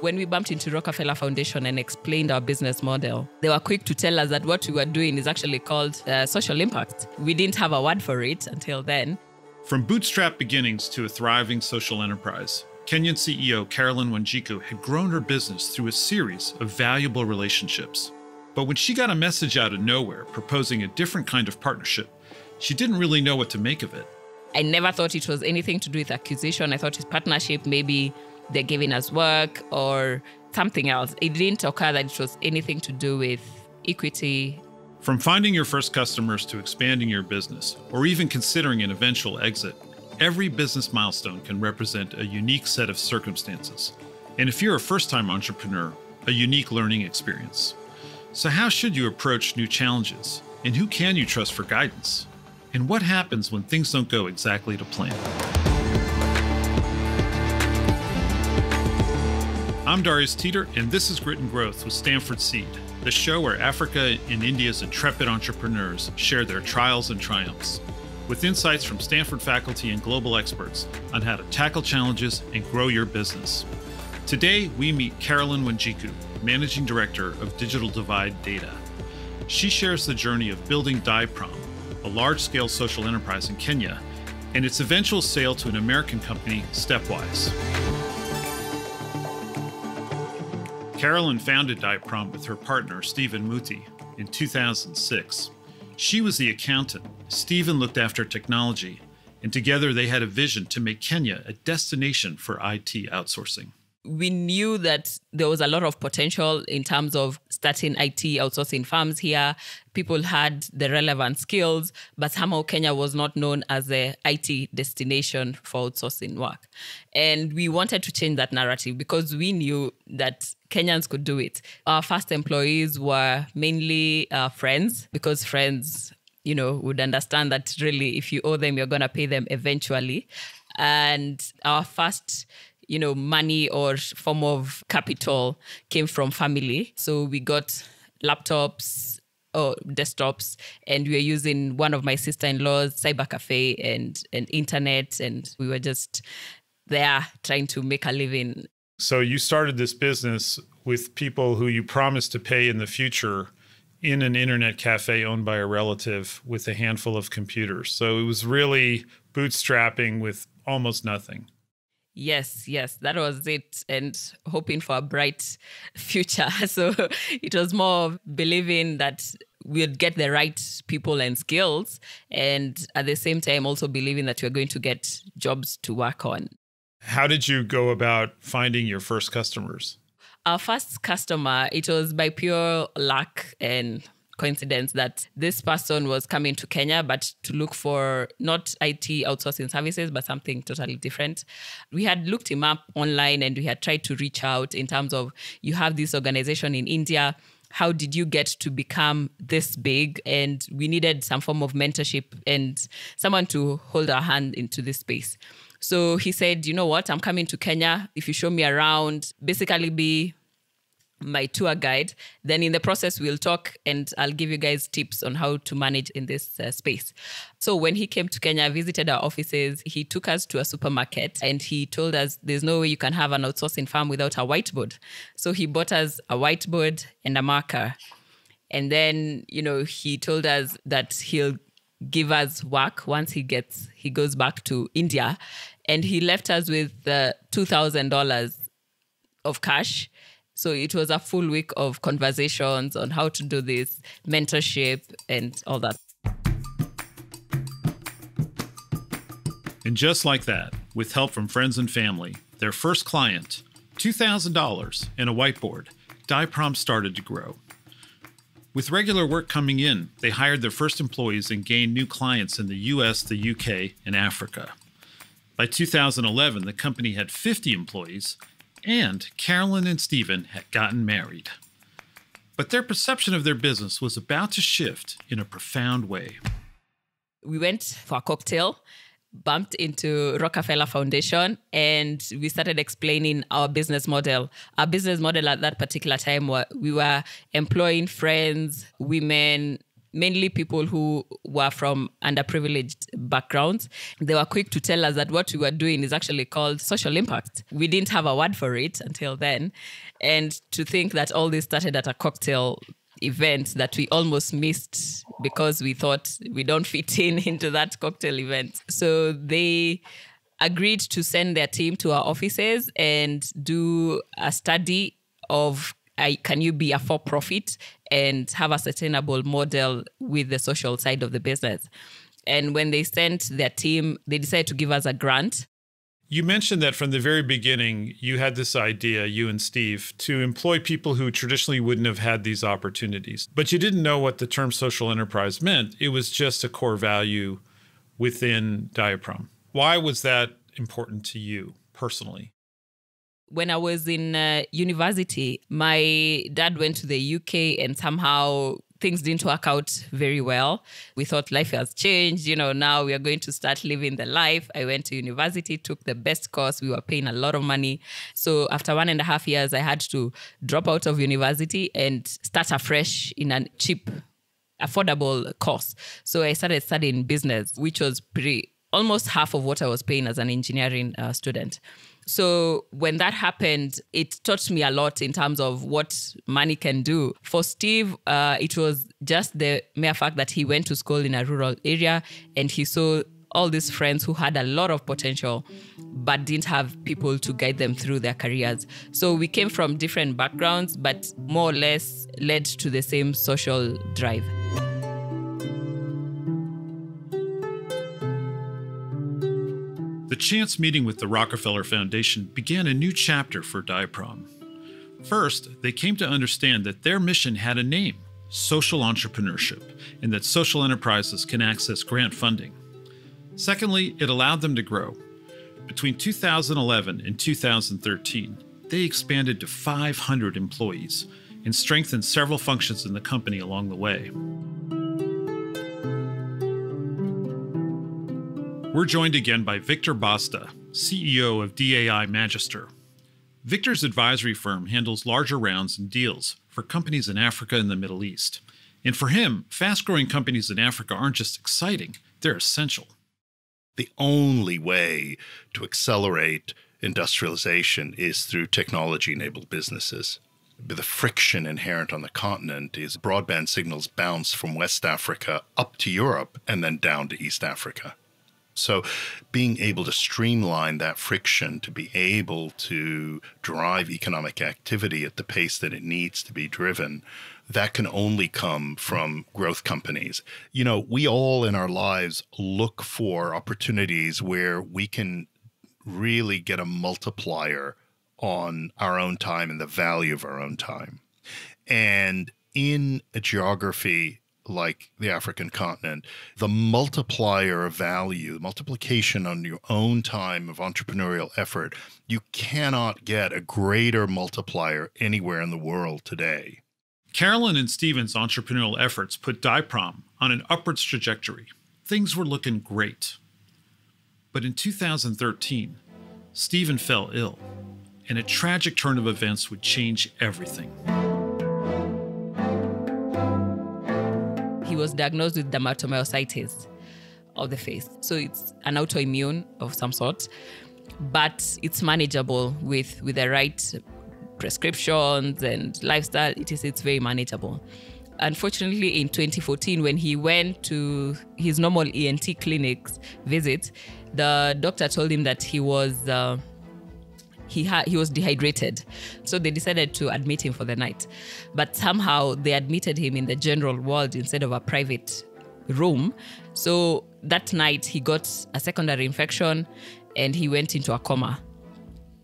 When we bumped into Rockefeller Foundation and explained our business model, they were quick to tell us that what we were doing is actually called social impact. We didn't have a word for it until then. From bootstrap beginnings to a thriving social enterprise, Kenyan CEO Carolyn Wanjiku had grown her business through a series of valuable relationships. But when she got a message out of nowhere proposing a different kind of partnership, she didn't really know what to make of it. I never thought it was anything to do with acquisition. I thought it's partnership, maybe they're giving us work or something else. It didn't occur that it was anything to do with equity. From finding your first customers to expanding your business, or even considering an eventual exit, every business milestone can represent a unique set of circumstances. And if you're a first-time entrepreneur, a unique learning experience. So how should you approach new challenges? And who can you trust for guidance? And what happens when things don't go exactly to plan? I'm Darius Teeter, and this is Grit and Growth with Stanford Seed, the show where Africa and India's intrepid entrepreneurs share their trials and triumphs, with insights from Stanford faculty and global experts on how to tackle challenges and grow your business. Today, we meet Carolyn Wanjiku, Managing Director of Digital Divide Data. She shares the journey of building Daproim, a large-scale social enterprise in Kenya, and its eventual sale to an American company, Stepwise. Carolyn founded Daproim with her partner, Stephen Muthi, in 2006. She was the accountant. Stephen looked after technology, and together they had a vision to make Kenya a destination for IT outsourcing. We knew that there was a lot of potential in terms of starting IT outsourcing firms here. People had the relevant skills, but somehow Kenya was not known as an IT destination for outsourcing work. And we wanted to change that narrative because we knew that Kenyans could do it. Our first employees were mainly friends, because friends, you know, would understand that really if you owe them, you're going to pay them eventually. And our first money or form of capital came from family. So we got laptops or desktops, and we were using one of my sister-in-law's cyber cafe and internet, and we were just there trying to make a living. So you started this business with people who you promised to pay in the future in an internet cafe owned by a relative with a handful of computers. So it was really bootstrapping with almost nothing. Yes, yes, that was it. And hoping for a bright future. So it was more believing that we'd get the right people and skills. And at the same time, also believing that we're going to get jobs to work on. How did you go about finding your first customers? Our first customer, it was by pure luck and coincidence that this person was coming to Kenya, but to look for not IT outsourcing services, but something totally different. We had looked him up online and we had tried to reach out in terms of, you have this organization in India, how did you get to become this big? And we needed some form of mentorship and someone to hold our hand into this space. So he said, you know what, I'm coming to Kenya. If you show me around, basically be my tour guide, then in the process we'll talk and I'll give you guys tips on how to manage in this space. So when he came to Kenya, visited our offices, he took us to a supermarket and he told us there's no way you can have an outsourcing firm without a whiteboard. So he bought us a whiteboard and a marker. And then, you know, he told us that he'll give us work once he goes back to India. And he left us with $2,000 of cash. So it was a full week of conversations on how to do this, mentorship and all that. And just like that, with help from friends and family, their first client, $2,000 and a whiteboard, Daproim started to grow. With regular work coming in, they hired their first employees and gained new clients in the US, the UK, and Africa. By 2011, the company had 50 employees, and Carolyn and Stephen had gotten married. But their perception of their business was about to shift in a profound way. We went for a cocktail, bumped into Rockefeller Foundation, and we started explaining our business model. Our business model at that particular time, we were employing friends, women, mainly people who were from underprivileged backgrounds. They were quick to tell us that what we were doing is actually called social impact. We didn't have a word for it until then. And to think that all this started at a cocktail event that we almost missed because we thought we don't fit into that cocktail event. So they agreed to send their team to our offices and do a study of can you be a for-profit and have a sustainable model with the social side of the business. And when they sent their team, they decided to give us a grant. You mentioned that from the very beginning, you had this idea, you and Steve, to employ people who traditionally wouldn't have had these opportunities. But you didn't know what the term social enterprise meant. It was just a core value within Daproim. Why was that important to you personally? When I was in university, my dad went to the UK and somehow things didn't work out very well. We thought life has changed. You know, now we are going to start living the life. I went to university, took the best course. We were paying a lot of money. So after 1.5 years, I had to drop out of university and start afresh in a cheap, affordable course. So I started studying business, which was almost half of what I was paying as an engineering student. So when that happened, it taught me a lot in terms of what money can do. For Steve, it was just the mere fact that he went to school in a rural area and he saw all these friends who had a lot of potential but didn't have people to guide them through their careers. So we came from different backgrounds, but more or less led to the same social drive. The chance meeting with the Rockefeller Foundation began a new chapter for Daproim. First, they came to understand that their mission had a name, social entrepreneurship, and that social enterprises can access grant funding. Secondly, it allowed them to grow. Between 2011 and 2013, they expanded to 500 employees and strengthened several functions in the company along the way. We're joined again by Victor Basta, CEO of DAI Magister. Victor's advisory firm handles larger rounds and deals for companies in Africa and the Middle East. And for him, fast-growing companies in Africa aren't just exciting, they're essential. The only way to accelerate industrialization is through technology-enabled businesses. The friction inherent on the continent is broadband signals bounce from West Africa up to Europe and then down to East Africa. So being able to streamline that friction to be able to drive economic activity at the pace that it needs to be driven, that can only come from growth companies. You know, we all in our lives look for opportunities where we can really get a multiplier on our own time and the value of our own time. And in a geography like the African continent, the multiplier of value, multiplication on your own time of entrepreneurial effort, you cannot get a greater multiplier anywhere in the world today. Carolyn and Stephen's entrepreneurial efforts put Daproim on an upwards trajectory. Things were looking great. But in 2013, Stephen fell ill, and a tragic turn of events would change everything. He was diagnosed with dermatomyositis of the face. So it's an autoimmune of some sort, but it's manageable with the right prescriptions and lifestyle. It's very manageable. Unfortunately, in 2014, when he went to his normal ENT clinics visit, the doctor told him that he was dehydrated. So they decided to admit him for the night. But somehow they admitted him in the general ward instead of a private room. So that night he got a secondary infection and he went into a coma.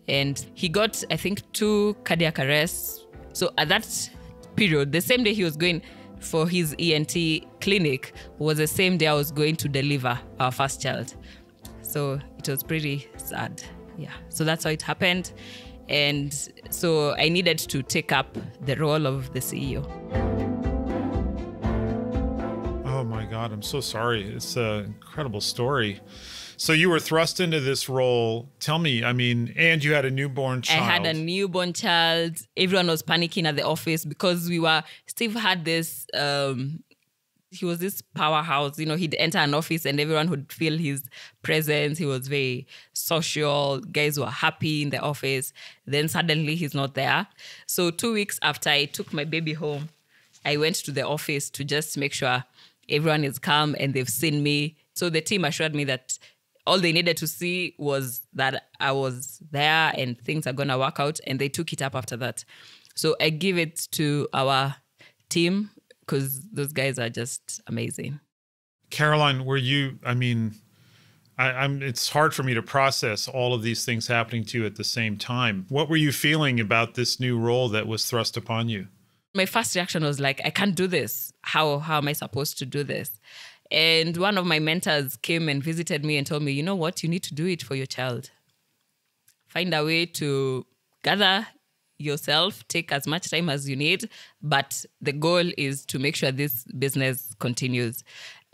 And he got, I think, 2 cardiac arrests. So at that period, the same day he was going for his ENT clinic was the same day I was going to deliver our first child. So it was pretty sad. Yeah, so that's how it happened. And so I needed to take up the role of the CEO. Oh my God, I'm so sorry. It's an incredible story. So you were thrust into this role. Tell me, I mean, and you had a newborn child. I had a newborn child. Everyone was panicking at the office because Steve had this he was this powerhouse. You know, he'd enter an office and everyone would feel his presence. He was very social. Guys were happy in the office. Then suddenly he's not there. So 2 weeks after I took my baby home, I went to the office to just make sure everyone is calm and they've seen me. So the team assured me that all they needed to see was that I was there and things are going to work out. And they took it up after that. So I give it to our team because those guys are just amazing. Caroline, were you, I mean, it's hard for me to process all of these things happening to you at the same time. What were you feeling about this new role that was thrust upon you? My first reaction was like, I can't do this. How am I supposed to do this? And one of my mentors came and visited me and told me, you know what, you need to do it for your child. Find a way to gather yourself, take as much time as you need, but the goal is to make sure this business continues.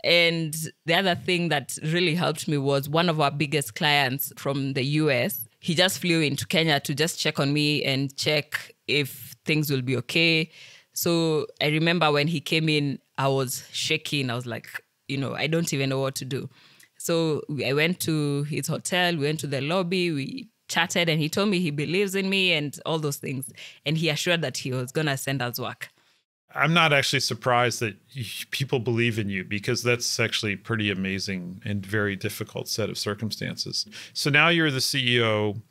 And the other thing that really helped me was one of our biggest clients from the US, he just flew into Kenya to just check on me and check if things will be okay. So I remember when he came in, I was shaking. I was like, you know, I don't even know what to do. So I went to his hotel, we went to the lobby, we chatted, and he told me he believes in me and all those things. And he assured that he was going to send us work. I'm not actually surprised that people believe in you, because that's actually pretty amazing and very difficult set of circumstances. So now you're the CEO.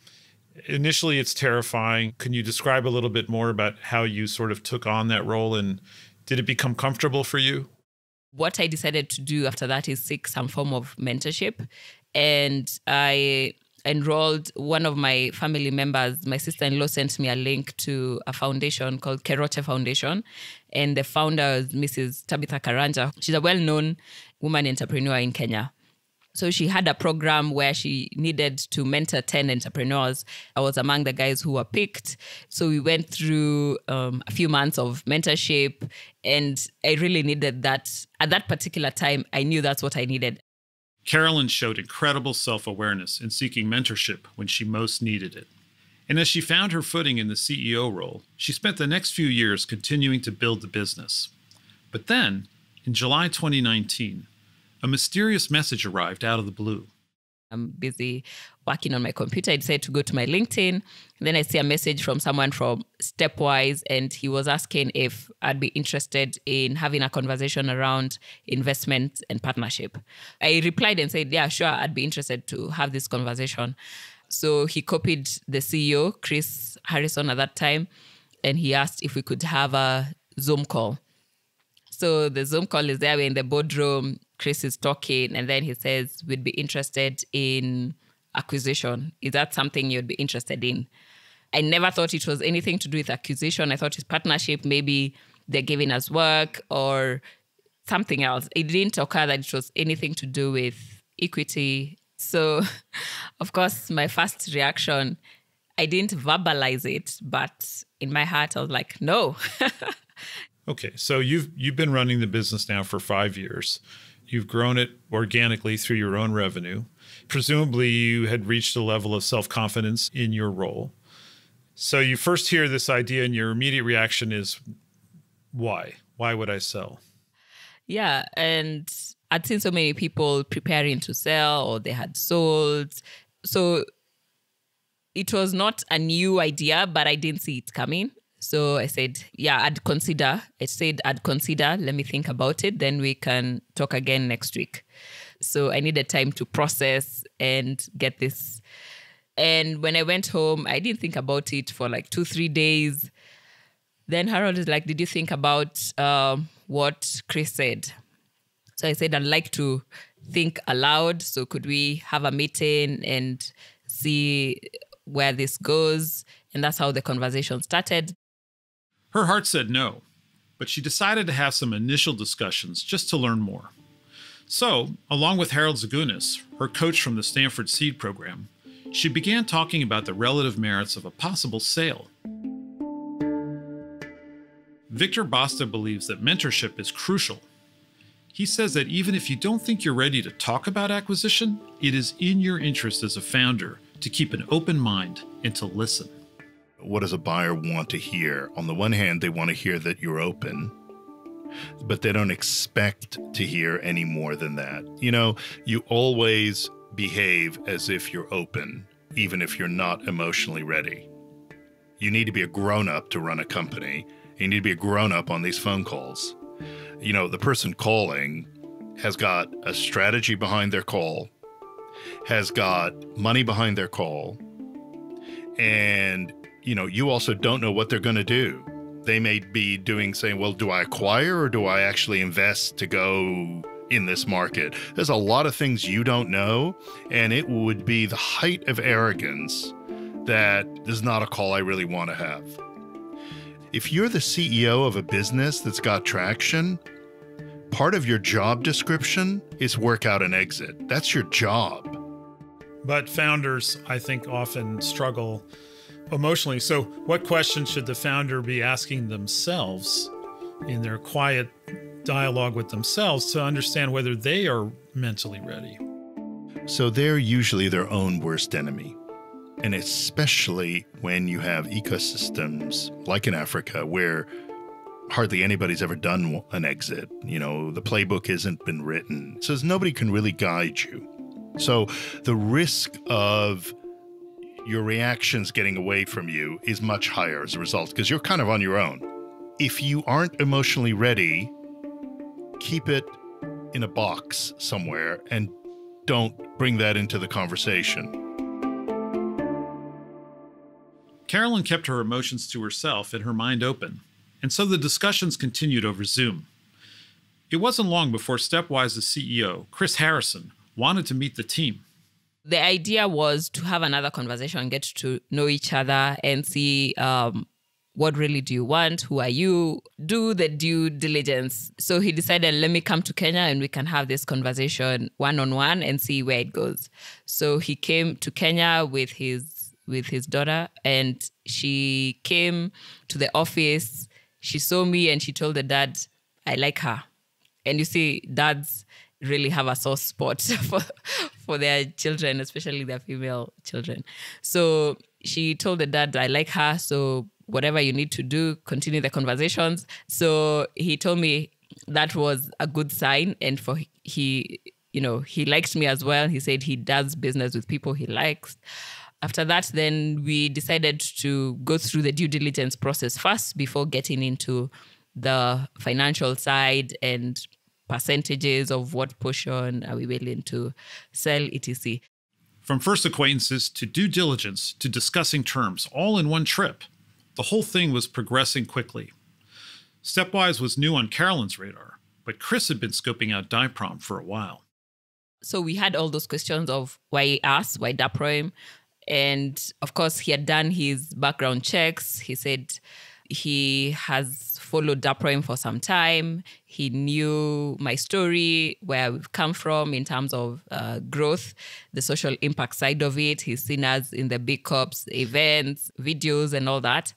Initially, it's terrifying. Can you describe a little bit more about how you sort of took on that role, and did it become comfortable for you? What I decided to do after that is seek some form of mentorship. And I enrolled one of my family members. My sister-in-law sent me a link to a foundation called Keroche Foundation. And the founder is Mrs. Tabitha Karanja. She's a well-known woman entrepreneur in Kenya. So she had a program where she needed to mentor 10 entrepreneurs. I was among the guys who were picked. So we went through a few months of mentorship, and I really needed that. At that particular time, I knew that's what I needed. Carolyn showed incredible self-awareness in seeking mentorship when she most needed it. And as she found her footing in the CEO role, she spent the next few years continuing to build the business. But then, in July 2019, a mysterious message arrived out of the blue. I'm busy working on my computer. I decided to go to my LinkedIn. And then I see a message from someone from Stepwise, and he was asking if I'd be interested in having a conversation around investment and partnership. I replied and said, yeah, sure, I'd be interested to have this conversation. So he copied the CEO, Chris Harrison, at that time, and he asked if we could have a Zoom call. So the Zoom call is there. We're in the boardroom. Chris is talking, and then he says, we'd be interested in acquisition. Is that something you'd be interested in? I never thought it was anything to do with acquisition. I thought it's partnership. Maybe they're giving us work or something else. It didn't occur that it was anything to do with equity. So, of course, my first reaction, I didn't verbalize it, but in my heart, I was like, no. Okay, so you've been running the business now for 5 years. You've grown it organically through your own revenue. Presumably, you had reached a level of self-confidence in your role. So you first hear this idea and your immediate reaction is, why? Why would I sell? Yeah, and I'd seen so many people preparing to sell, or they had sold. So it was not a new idea, but I didn't see it coming. So I said, yeah, I'd consider, let me think about it. Then we can talk again next week. So I needed time to process and get this. And when I went home, I didn't think about it for like 2-3 days. Then Harold is like, did you think about what Chris said? So I said, I'd like to think aloud. So could we have a meeting and see where this goes? And that's how the conversation started. Her heart said no, but she decided to have some initial discussions just to learn more. So, along with Harold Zagunis, her coach from the Stanford Seed Program, she began talking about the relative merits of a possible sale. Victor Basta believes that mentorship is crucial. He says that even if you don't think you're ready to talk about acquisition, it is in your interest as a founder to keep an open mind and to listen. What does a buyer want to hear? On the one hand, they want to hear that you're open but they don't expect to hear any more than that. You know, you always behave as if you're open, even if you're not emotionally ready. You need to be a grown-up to run a company. You need to be a grown-up on these phone calls. You know, the person calling has got a strategy behind their call, has got money behind their call, and, you know, you also don't know what they're going to do. They may be saying, well, do I acquire or do I actually invest to go in this market? There's a lot of things you don't know, and it would be the height of arrogance that this is not a call I really want to have. If you're the CEO of a business that's got traction, part of your job description is work out an exit. That's your job. But founders, I think, often struggle emotionally. So what questions should the founder be asking themselves in their quiet dialogue with themselves to understand whether they are mentally ready? So they're usually their own worst enemy. And especially when you have ecosystems like in Africa where hardly anybody's ever done an exit. You know, the playbook hasn't been written. So nobody can really guide you. So the risk of your reactions getting away from you is much higher as a result, because you're kind of on your own. If you aren't emotionally ready, keep it in a box somewhere and don't bring that into the conversation. Carolyn kept her emotions to herself and her mind open, and so the discussions continued over Zoom. It wasn't long before Stepwise's CEO, Chris Harrison, wanted to meet the team. The idea was to have another conversation, get to know each other and see what really do you want, who are you, do the due diligence. So he decided, let me come to Kenya and we can have this conversation one-on-one and see where it goes. So he came to Kenya with his daughter, and she came to the office. She saw me and she told the dad, I like her. And you see, dads really have a soft spot for their children, especially their female children. So she told the dad, I like her. So whatever you need to do, continue the conversations. So he told me that was a good sign. And for you know, he likes me as well. He said he does business with people he likes. After that, then we decided to go through the due diligence process first before getting into the financial side and percentages of what portion are we willing to sell, etc. From first acquaintances to due diligence to discussing terms, all in one trip, the whole thing was progressing quickly. Stepwise was new on Carolyn's radar, but Chris had been scoping out Daproim for a while. So we had all those questions of why us, why Daproim? And of course, he had done his background checks. He said he has followed Daproim for some time. He knew my story, where we've come from in terms of growth, the social impact side of it. He's seen us in the big corps events, videos, and all that.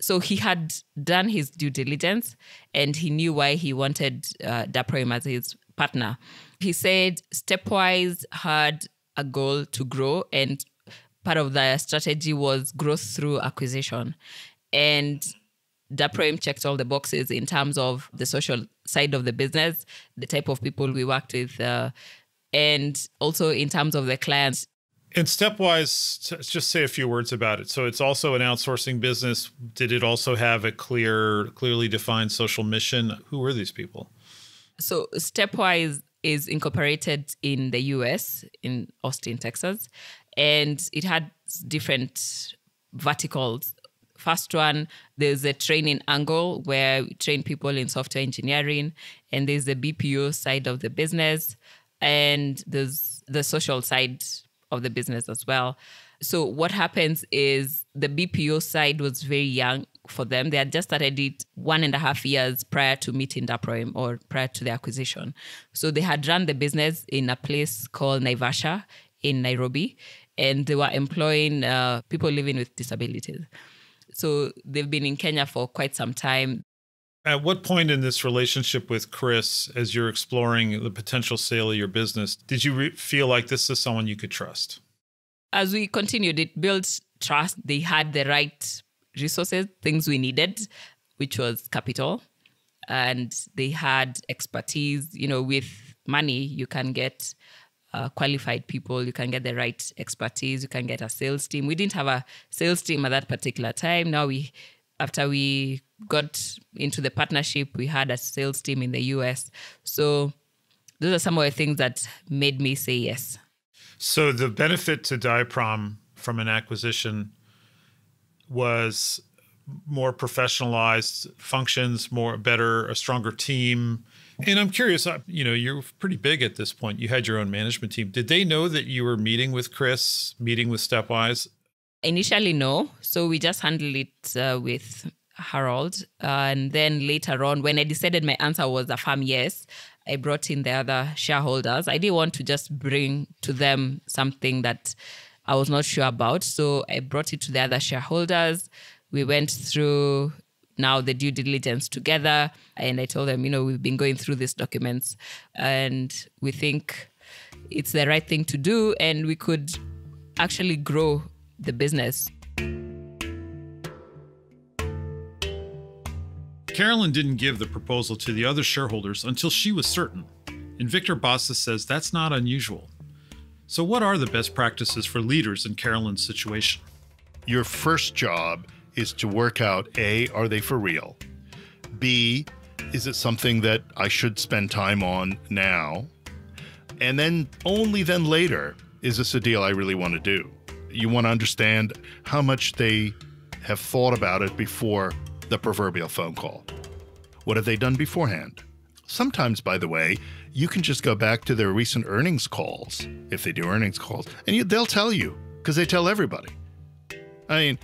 So he had done his due diligence, and he knew why he wanted Daproim as his partner. He said Stepwise had a goal to grow, and part of the strategy was growth through acquisition. And Daproim checked all the boxes in terms of the social side of the business, the type of people we worked with, and also in terms of the clients. And Stepwise, just say a few words about it. So it's also an outsourcing business. Did it also have a clearly defined social mission? Who were these people? So Stepwise is incorporated in the US, in Austin, Texas. And it had different verticals. First one, there's a training angle where we train people in software engineering, and there's the BPO side of the business, and there's the social side of the business as well. So what happens is the BPO side was very young for them. They had just started it 1.5 years prior to meeting Daproim or prior to the acquisition. So they had run the business in a place called Naivasha in Nairobi, and they were employing people living with disabilities. So they've been in Kenya for quite some time. At what point in this relationship with Chris, as you're exploring the potential sale of your business, did you feel like this is someone you could trust? As we continued, it built trust. They had the right resources, things we needed, which was capital, and they had expertise. You know, with money, you can get qualified people, you can get the right expertise, you can get a sales team. We didn't have a sales team at that particular time. Now we, after we got into the partnership, we had a sales team in the US. So those are some of the things that made me say yes. So the benefit to Daproim from an acquisition was more professionalized functions, a stronger team. And I'm curious, you know, you're pretty big at this point. You had your own management team. Did they know that you were meeting with Chris, meeting with Stepwise? Initially, no. So we just handled it with Harold. And then later on, when I decided my answer was a firm yes, I brought in the other shareholders. I didn't want to just bring to them something that I was not sure about. So I brought it to the other shareholders. We went through now the due diligence together. And I told them, you know, we've been going through these documents and we think it's the right thing to do and we could actually grow the business. Carolyn didn't give the proposal to the other shareholders until she was certain. And Victor Basta says that's not unusual. So what are the best practices for leaders in Carolyn's situation? Your first job is to work out, A, are they for real? B, is it something that I should spend time on now? And then only then later, is this a deal I really want to do? You want to understand how much they have thought about it before the proverbial phone call. What have they done beforehand? Sometimes, by the way, you can just go back to their recent earnings calls, if they do earnings calls, and they'll tell you, because they tell everybody. I mean,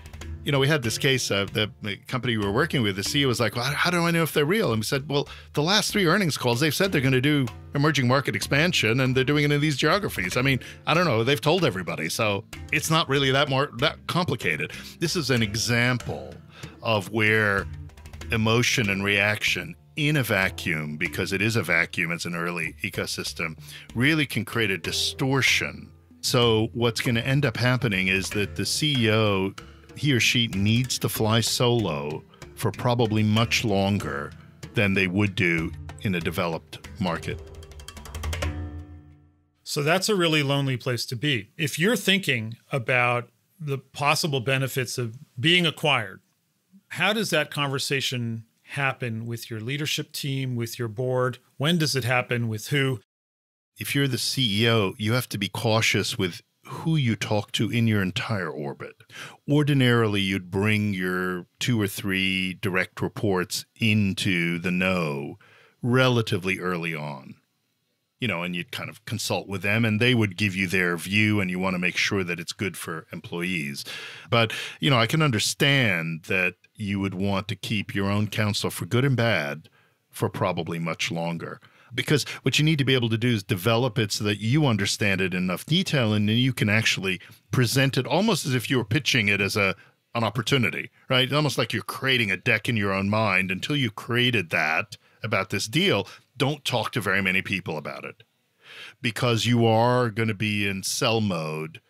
you know, we had this case of the company we were working with, the CEO was like, well, how do I know if they're real? And we said, well, the last 3 earnings calls, they've said they're going to do emerging market expansion and they're doing it in these geographies. I mean, I don't know, they've told everybody. So it's not really that complicated. This is an example of where emotion and reaction in a vacuum, because it is a vacuum, it's an early ecosystem, really can create a distortion. So what's going to end up happening is that the CEO, he or she needs to fly solo for probably much longer than they would do in a developed market. So that's a really lonely place to be. If you're thinking about the possible benefits of being acquired, how does that conversation happen with your leadership team, with your board? When does it happen? With who? If you're the CEO, you have to be cautious with who you talk to in your entire orbit. Ordinarily, you'd bring your 2 or 3 direct reports into the know relatively early on, you know, and you'd kind of consult with them and they would give you their view and you want to make sure that it's good for employees. But, you know, I can understand that you would want to keep your own counsel for good and bad for probably much longer. Because what you need to be able to do is develop it so that you understand it in enough detail and then you can actually present it almost as if you were pitching it as an opportunity, right? Almost like you're creating a deck in your own mind. Until you created that about this deal, don't talk to very many people about it because you are going to be in sell mode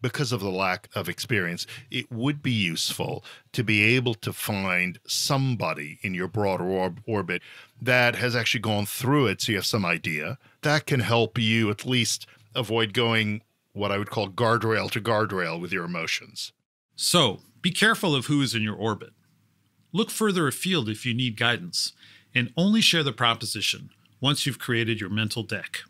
because of the lack of experience. It would be useful to be able to find somebody in your broader orbit that has actually gone through it, so you have some idea. That can help you at least avoid going what I would call guardrail to guardrail with your emotions. So be careful of who is in your orbit. Look further afield if you need guidance, and only share the proposition once you've created your mental deck.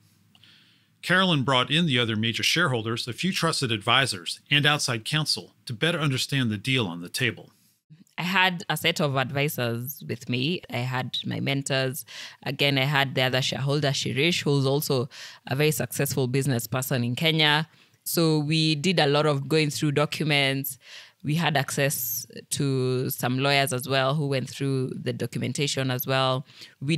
Carolyn brought in the other major shareholders, a few trusted advisors, and outside counsel to better understand the deal on the table. I had a set of advisors with me. I had my mentors. Again, I had the other shareholder, Shirish, who's also a very successful business person in Kenya. So we did a lot of going through documents. We had access to some lawyers as well who went through the documentation as well. We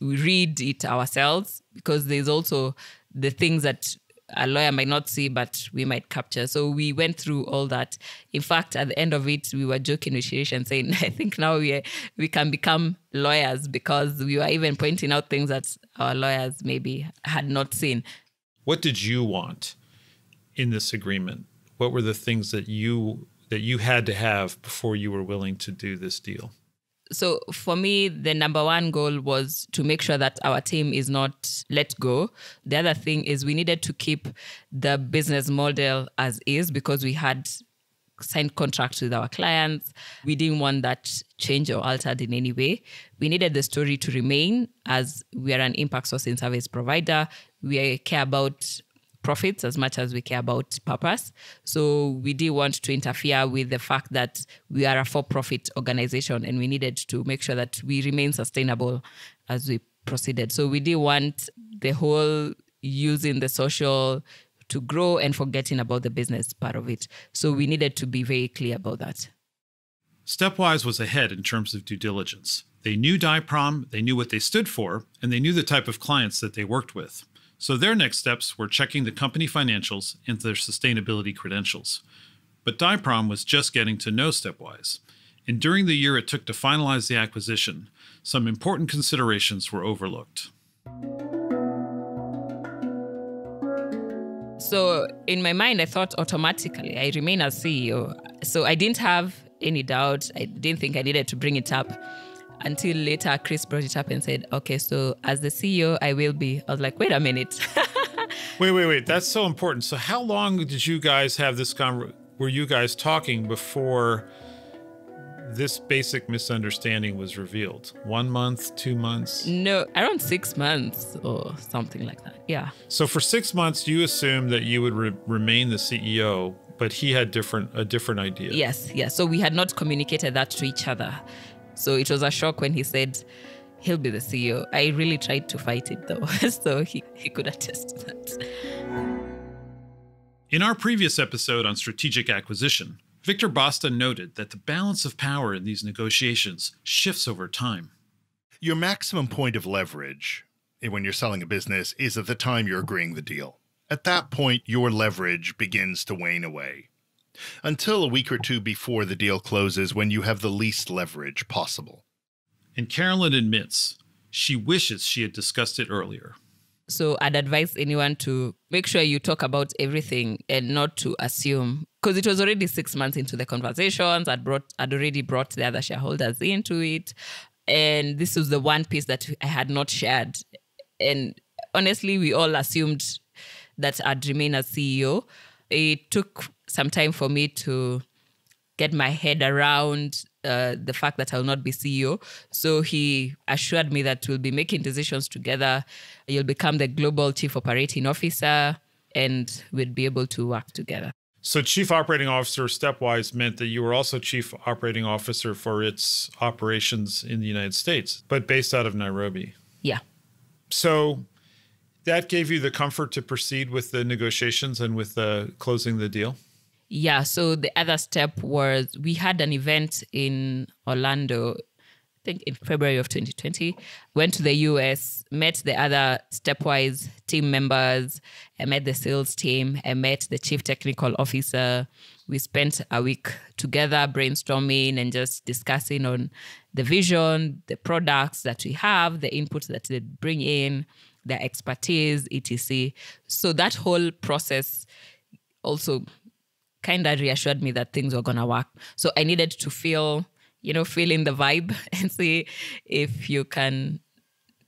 read it ourselves because there's also the things that a lawyer might not see, but we might capture. So we went through all that. In fact, at the end of it, we were joking with Shirish and saying, I think now we can become lawyers, because we were even pointing out things that our lawyers maybe had not seen. What did you want in this agreement? What were the things that you had to have before you were willing to do this deal? So for me, the number one goal was to make sure that our team is not let go. The other thing is we needed to keep the business model as is because we had signed contracts with our clients. We didn't want that changed or altered in any way. We needed the story to remain as we are an impact sourcing service provider. We care about profits as much as we care about purpose. So we didn't want to interfere with the fact that we are a for-profit organization and we needed to make sure that we remain sustainable as we proceeded. So we didn't want the whole using the social to grow and forgetting about the business part of it. So we needed to be very clear about that. Stepwise was ahead in terms of due diligence. They knew Daproim, they knew what they stood for, and they knew the type of clients that they worked with. So their next steps were checking the company financials and their sustainability credentials. But Daproim was just getting to know Stepwise. And during the year it took to finalize the acquisition, some important considerations were overlooked. So in my mind, I thought automatically I remain as CEO. So I didn't have any doubt. I didn't think I needed to bring it up. Until later, Chris brought it up and said, okay, so as the CEO, I will be. I was like, wait a minute. Wait. That's so important. So how long did you guys have this conversation? Were you guys talking before this basic misunderstanding was revealed? 1 month, 2 months? No, around 6 months or something like that. Yeah. So for 6 months, you assumed that you would remain the CEO, but he had a different idea. Yes. So we had not communicated that to each other. So it was a shock when he said he'll be the CEO. I really tried to fight it, though, so he could attest to that. In our previous episode on strategic acquisition, Victor Basta noted that the balance of power in these negotiations shifts over time. Your maximum point of leverage when you're selling a business is at the time you're agreeing the deal. At that point, your leverage begins to wane away, until a week or two before the deal closes when you have the least leverage possible. And Carolyn admits she wishes she had discussed it earlier. So I'd advise anyone to make sure you talk about everything and not to assume, because it was already 6 months into the conversations. I'd already brought the other shareholders into it. And this was the one piece that I had not shared. And honestly, we all assumed that I'd remain as CEO. It took some time for me to get my head around the fact that I will not be CEO. So he assured me that we'll be making decisions together. You'll become the global chief operating officer and we'll be able to work together. So chief operating officer Stepwise meant that you were also chief operating officer for its operations in the United States, but based out of Nairobi. Yeah. So that gave you the comfort to proceed with the negotiations and with closing the deal? Yeah. So the other step was we had an event in Orlando, I think in February of 2020, went to the US, met the other Stepwise team members. I met the sales team. I met the chief technical officer. We spent a week together brainstorming and just discussing on the vision, the products that we have, the inputs that they bring in, their expertise, etc. So that whole process also kind of reassured me that things were going to work. So I needed to feel in the vibe and see if you can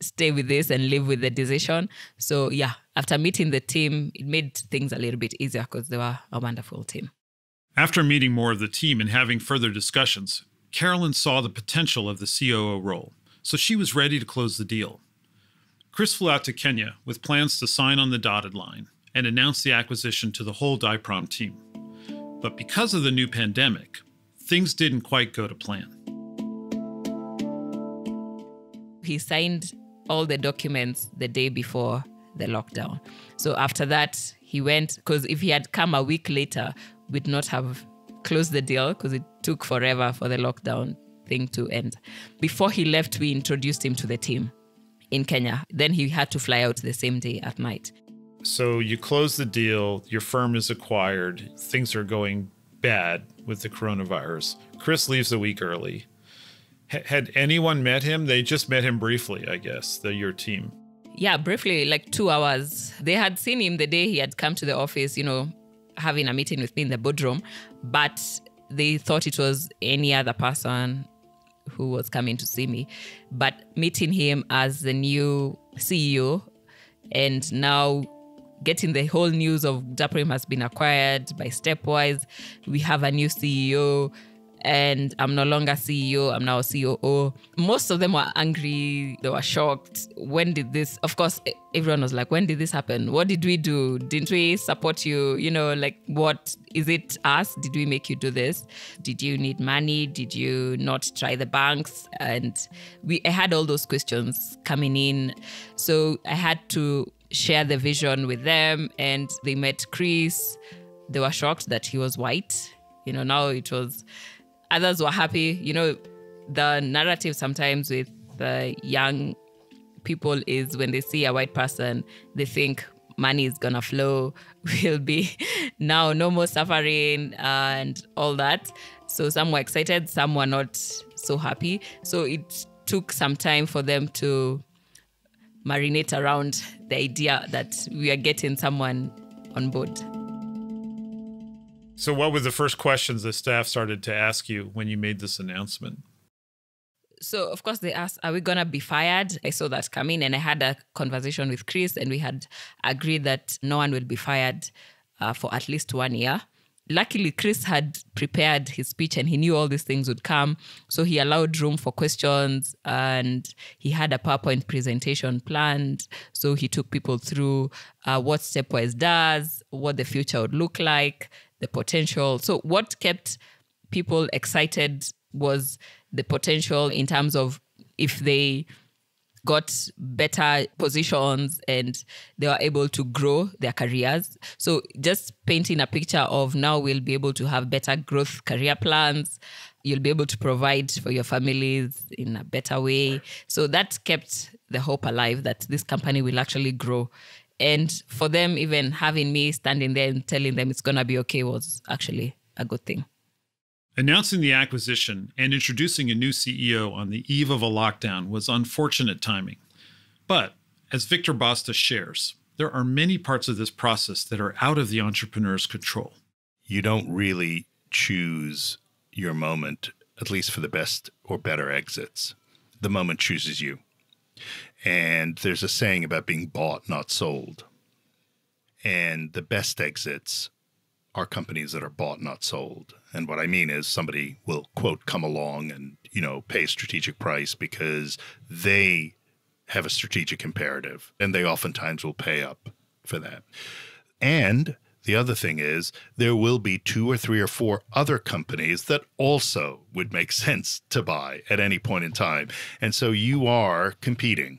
stay with this and live with the decision. So yeah, after meeting the team, it made things a little bit easier because they were a wonderful team. After meeting more of the team and having further discussions, Carolyn saw the potential of the COO role. So she was ready to close the deal. Chris flew out to Kenya with plans to sign on the dotted line and announce the acquisition to the whole Daproim team. But because of the new pandemic, things didn't quite go to plan. He signed all the documents the day before the lockdown. So after that, he went, because if he had come a week later, we'd not have closed the deal because it took forever for the lockdown thing to end. Before he left, we introduced him to the team in Kenya. Then he had to fly out the same day at night. So you close the deal, your firm is acquired, things are going bad with the coronavirus. Chris leaves a week early. Had anyone met him? They just met him briefly, I guess, your team. Yeah, briefly, like 2 hours. They had seen him the day he had come to the office, having a meeting with me in the boardroom, but they thought it was any other person who was coming to see me, but meeting him as the new CEO and now getting the whole news of Daproim has been acquired by Stepwise. We have a new CEO and I'm no longer CEO, I'm now COO. Most of them were angry, they were shocked. When did this, of course, everyone was like, when did this happen? What did we do? Didn't we support you? You know, like, what, is it us? Did we make you do this? Did you need money? Did you not try the banks? And I had all those questions coming in. So I had to share the vision with them, and they met Chris. They were shocked that he was white. You know, now it was, others were happy. You know, the narrative sometimes with the young people is when they see a white person, they think money is gonna flow, we'll be now no more suffering and all that. So some were excited, some were not so happy. So it took some time for them to marinate around the idea that we are getting someone on board. So what were the first questions the staff started to ask you when you made this announcement? So, of course, they asked, are we going to be fired? I saw that come in, and I had a conversation with Chris, and we had agreed that no one will be fired for at least 1 year. Luckily, Chris had prepared his speech and he knew all these things would come. So he allowed room for questions and he had a PowerPoint presentation planned. So he took people through what Stepwise does, what the future would look like, the potential. So what kept people excited was the potential in terms of if they got better positions and they were able to grow their careers. So just painting a picture of now we'll be able to have better growth career plans. You'll be able to provide for your families in a better way. So that kept the hope alive that this company will actually grow. And for them, even having me standing there and telling them it's going to be okay was actually a good thing. Announcing the acquisition and introducing a new CEO on the eve of a lockdown was unfortunate timing. But as Victor Basta shares, there are many parts of this process that are out of the entrepreneur's control. You don't really choose your moment, at least for the best or better exits. The moment chooses you. And there's a saying about being bought, not sold. And the best exits are companies that are bought, not sold. And what I mean is somebody will, quote, come along and, you know, pay a strategic price because they have a strategic imperative. And they oftentimes will pay up for that. And the other thing is there will be 2 or 3 or 4 other companies that also would make sense to buy at any point in time. And so you are competing.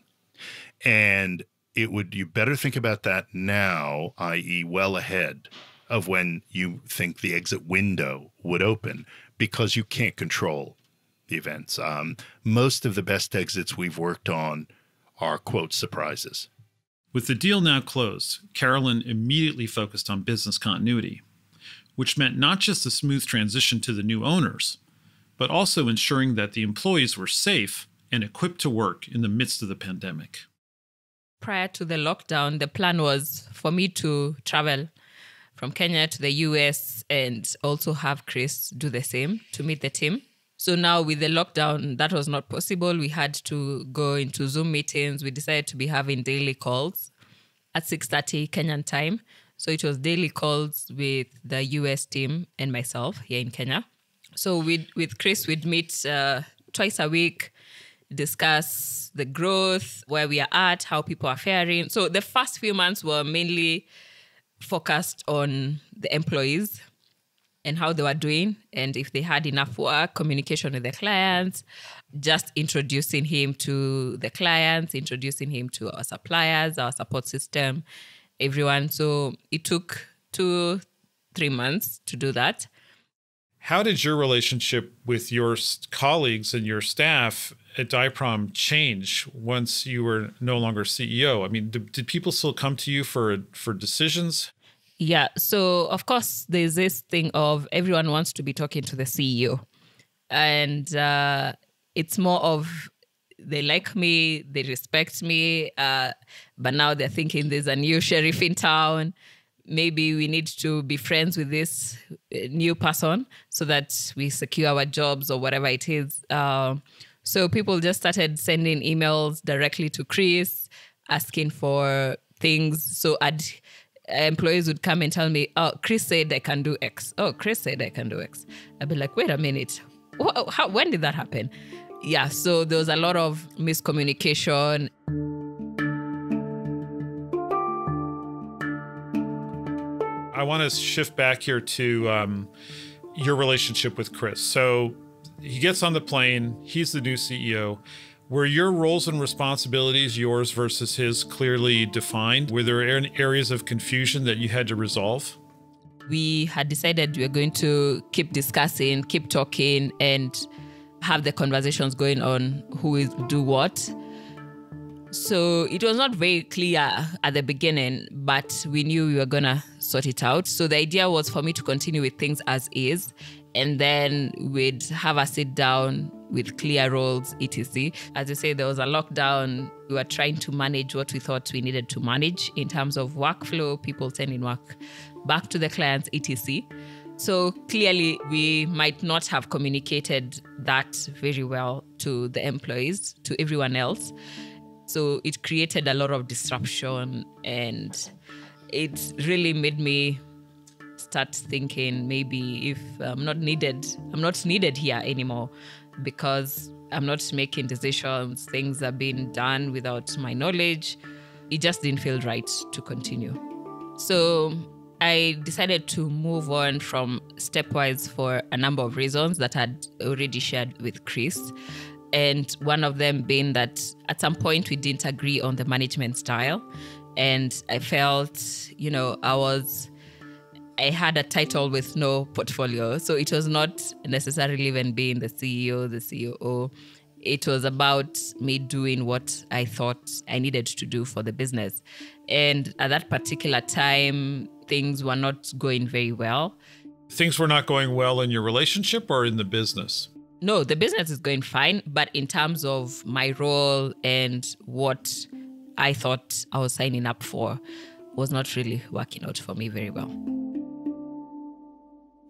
And you better think about that now, i.e. well ahead of when you think the exit window would open, because you can't control the events. Most of the best exits we've worked on are, quote, surprises. With the deal now closed, Carolyn immediately focused on business continuity, which meant not just a smooth transition to the new owners, but also ensuring that the employees were safe and equipped to work in the midst of the pandemic. Prior to the lockdown, the plan was for me to travel from Kenya to the US and also have Chris do the same to meet the team. So now with the lockdown, that was not possible. We had to go into Zoom meetings. We decided to be having daily calls at 6:30 Kenyan time. So it was daily calls with the US team and myself here in Kenya. So with Chris, we'd meet twice a week, discuss the growth, where we are at, how people are faring. So the first few months were mainly focused on the employees and how they were doing and if they had enough work, communication with the clients, just introducing him to the clients, introducing him to our suppliers, our support system, everyone. So it took 2-3 months to do that. How did your relationship with your colleagues and your staff at Daproim change once you were no longer CEO? I mean, did people still come to you for decisions? Yeah. So, of course, there's this thing of everyone wants to be talking to the CEO. And it's more of they like me, they respect me, but now they're thinking there's a new sheriff in town. maybe we need to be friends with this new person so that we secure our jobs or whatever it is. So people just started sending emails directly to Chris, asking for things. So employees would come and tell me, oh, Chris said I can do X. Oh, Chris said I can do X. I'd be like, wait a minute. When did that happen? Yeah, so there was a lot of miscommunication. I want to shift back here to your relationship with Chris. So he gets on the plane, he's the new CEO. Were your roles and responsibilities, yours versus his, clearly defined? Were there areas of confusion that you had to resolve? We had decided we were going to keep discussing, keep talking, and have the conversations going on who will do what. So it was not very clear at the beginning, but we knew we were gonna sort it out. So the idea was for me to continue with things as is, and then we'd have a sit down with clear roles, etc. As you say, there was a lockdown. We were trying to manage what we thought we needed to manage in terms of workflow, people sending work back to the clients, etc. So clearly, we might not have communicated that very well to the employees, to everyone else. So it created a lot of disruption, and it really made me start thinking, maybe if I'm not needed here anymore, because I'm not making decisions, things are being done without my knowledge. It just didn't feel right to continue. So I decided to move on from Stepwise for a number of reasons that I'd already shared with Chris. And one of them being that at some point we didn't agree on the management style. And I felt, you know, I had a title with no portfolio. So it was not necessarily even being the CEO, the COO. It was about me doing what I thought I needed to do for the business. And at that particular time, things were not going very well. Things were not going well in your relationship or in the business? No, the business is going fine, but in terms of my role and what I thought I was signing up for was not really working out for me very well.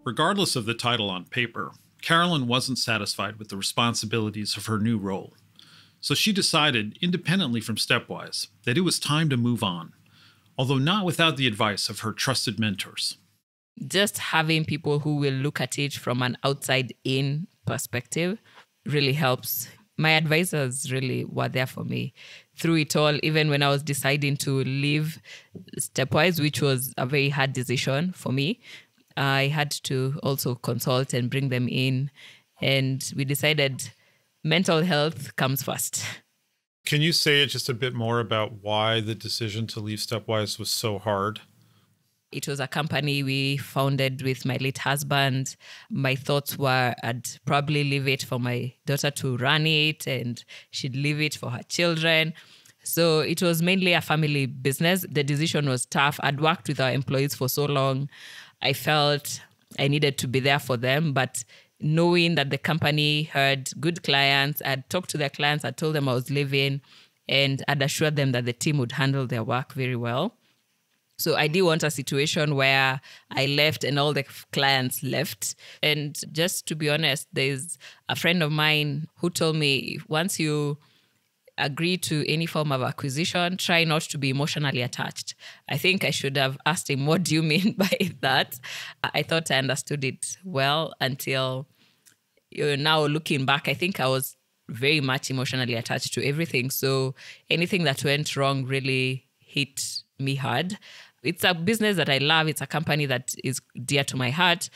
Regardless of the title on paper, Carolyn wasn't satisfied with the responsibilities of her new role. So she decided, independently from Stepwise, that it was time to move on, although not without the advice of her trusted mentors. Just having people who will look at it from an outside-in perspective really helps. My advisors really were there for me through it all, even when I was deciding to leave Stepwise, which was a very hard decision for me. I had to also consult and bring them in, and we decided mental health comes first. Can you say just a bit more about why the decision to leave Stepwise was so hard? It was a company we founded with my late husband. My thoughts were I'd probably leave it for my daughter to run it, and she'd leave it for her children. So it was mainly a family business. The decision was tough. I'd worked with our employees for so long. I felt I needed to be there for them, but knowing that the company had good clients, I'd talked to their clients, I told them I was leaving, and I'd assured them that the team would handle their work very well. So I didn't want a situation where I left and all the clients left. And just to be honest, there's a friend of mine who told me, once you agree to any form of acquisition, try not to be emotionally attached. I think I should have asked him, what do you mean by that? I thought I understood it well until now looking back. I think I was very much emotionally attached to everything. So anything that went wrong really hit me hard. It's a business that I love. It's a company that is dear to my heart.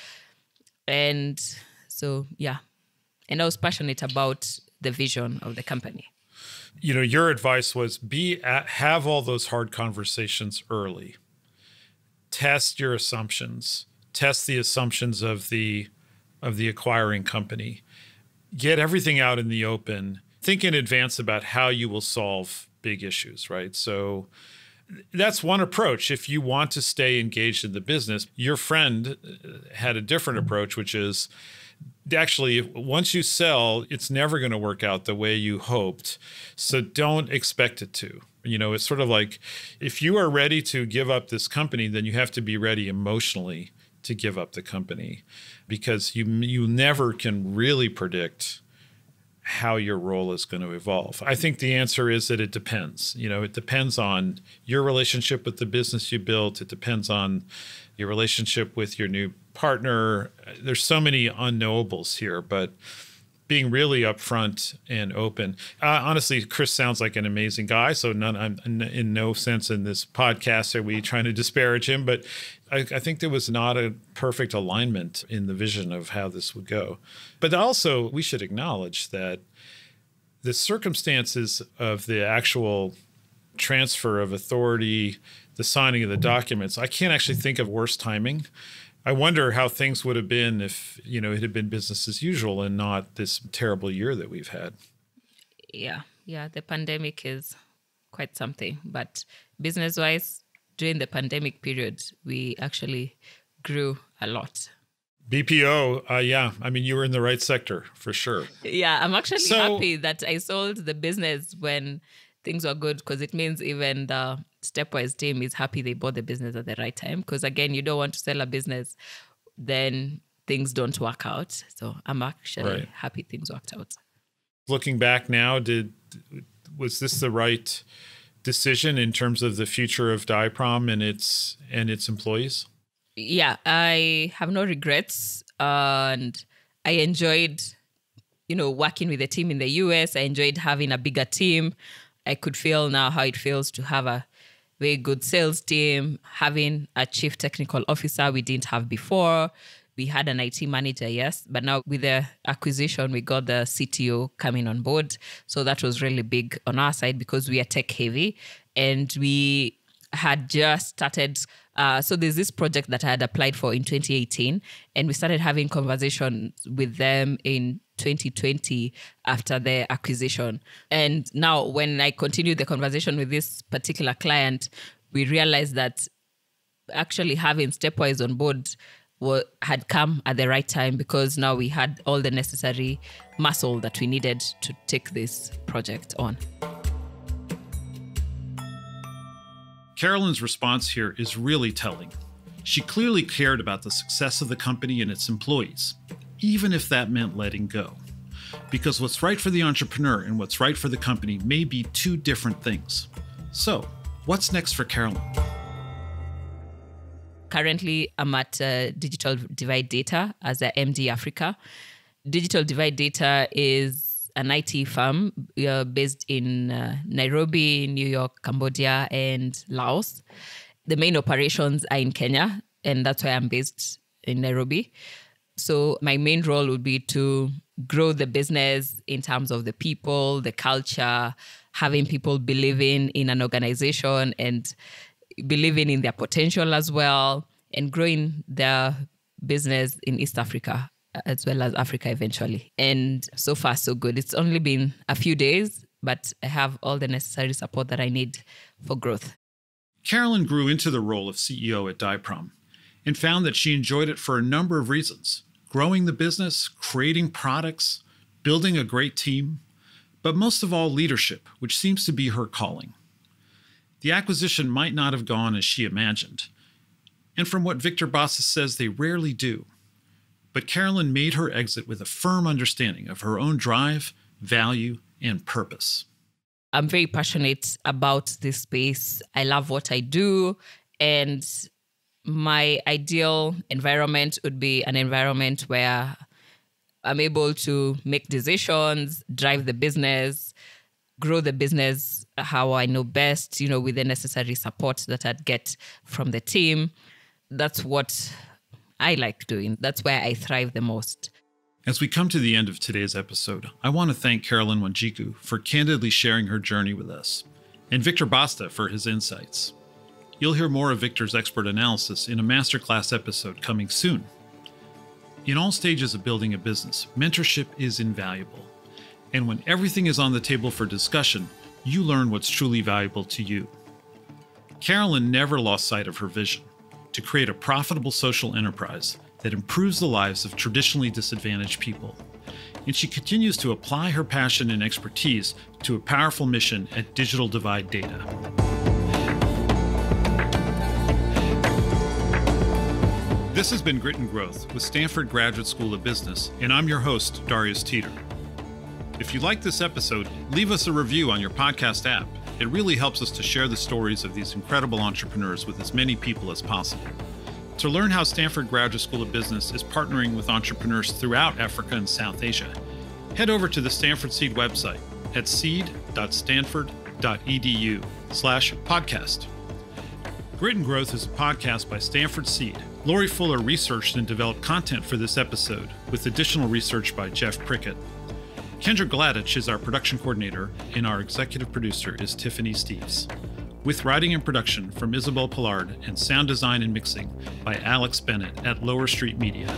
And so, yeah. And I was passionate about the vision of the company. You know, your advice was have all those hard conversations early. Test your assumptions. Test the assumptions of the acquiring company. Get everything out in the open. Think in advance about how you will solve big issues, right? So that's one approach. If you want to stay engaged in the business, your friend had a different approach, which is actually, once you sell, it's never going to work out the way you hoped. So don't expect it to. You know, it's sort of like, if you are ready to give up this company, then you have to be ready emotionally to give up the company, because you never can really predict how your role is going to evolve. I think the answer is that it depends. You know, it depends on your relationship with the business you built. It depends on your relationship with your new partner. There's so many unknowables here, but being really upfront and open. Honestly, Chris sounds like an amazing guy, so I'm in no sense in this podcast are we trying to disparage him, but I think there was not a perfect alignment in the vision of how this would go. But also, we should acknowledge that the circumstances of the actual transfer of authority, the signing of the documents, I can't actually think of worse timing. I wonder how things would have been if, you know, it had been business as usual and not this terrible year that we've had. Yeah. The pandemic is quite something. But business-wise, during the pandemic period, we actually grew a lot. BPO, yeah. I mean, you were in the right sector for sure. Yeah, I'm actually happy that I sold the business when things were good, because it means even the Stepwise team is happy they bought the business at the right time. Because again, you don't want to sell a business, then things don't work out. So I'm actually happy things worked out. Looking back now, was this the right decision in terms of the future of Daproim and its employees? Yeah, I have no regrets, and I enjoyed, you know, working with the team in the US. I enjoyed having a bigger team. I could feel now how it feels to have a very good sales team, having a chief technical officer we didn't have before. We had an IT manager, yes, but now with the acquisition, we got the CTO coming on board. So that was really big on our side because we are tech heavy and we had just started. So there's this project that I had applied for in 2018, and we started having conversations with them in 2020 after the acquisition. And now when I continued the conversation with this particular client, we realized that actually having Stepwise on board had come at the right time, because now we had all the necessary muscle that we needed to take this project on. Carolyn's response here is really telling. She clearly cared about the success of the company and its employees, even if that meant letting go. Because what's right for the entrepreneur and what's right for the company may be two different things. So, what's next for Carolyn? Currently, I'm at Digital Divide Data as the MD Africa. Digital Divide Data is an IT firm based in Nairobi, New York, Cambodia, and Laos. The main operations are in Kenya, and that's why I'm based in Nairobi. So my main role would be to grow the business in terms of the people, the culture, having people believing in an organization and believing in their potential as well, and growing their business in East Africa as well as Africa eventually. And so far, so good. It's only been a few days, but I have all the necessary support that I need for growth. Carolyn grew into the role of CEO at Daproim and found that she enjoyed it for a number of reasons: growing the business, creating products, building a great team, but most of all, leadership, which seems to be her calling. The acquisition might not have gone as she imagined, and from what Victor Basta says, they rarely do. But Carolyn made her exit with a firm understanding of her own drive, value, and purpose. I'm very passionate about this space. I love what I do, and my ideal environment would be an environment where I'm able to make decisions, drive the business, grow the business how I know best, you know, with the necessary support that I'd get from the team. That's what I like doing. That's where I thrive the most. As we come to the end of today's episode, I want to thank Carolyn Wanjiku for candidly sharing her journey with us, and Victor Basta for his insights. You'll hear more of Victor's expert analysis in a masterclass episode coming soon. In all stages of building a business, mentorship is invaluable. And when everything is on the table for discussion, you learn what's truly valuable to you. Carolyn never lost sight of her vision: to create a profitable social enterprise that improves the lives of traditionally disadvantaged people. and she continues to apply her passion and expertise to a powerful mission at Digital Divide Data. This has been Grit and Growth with Stanford Graduate School of Business, and I'm your host, Darius Teeter. If you like this episode, leave us a review on your podcast app. It really helps us to share the stories of these incredible entrepreneurs with as many people as possible. To learn how Stanford Graduate School of Business is partnering with entrepreneurs throughout Africa and South Asia, head over to the Stanford Seed website at seed.stanford.edu/podcast. Grit and Growth is a podcast by Stanford Seed. Lori Fuller researched and developed content for this episode, with additional research by Jeff Crickett. Kendra Gladich is our production coordinator, and our executive producer is Tiffany Steves. With writing and production from Isabel Pillard and sound design and mixing by Alex Bennett at Lower Street Media.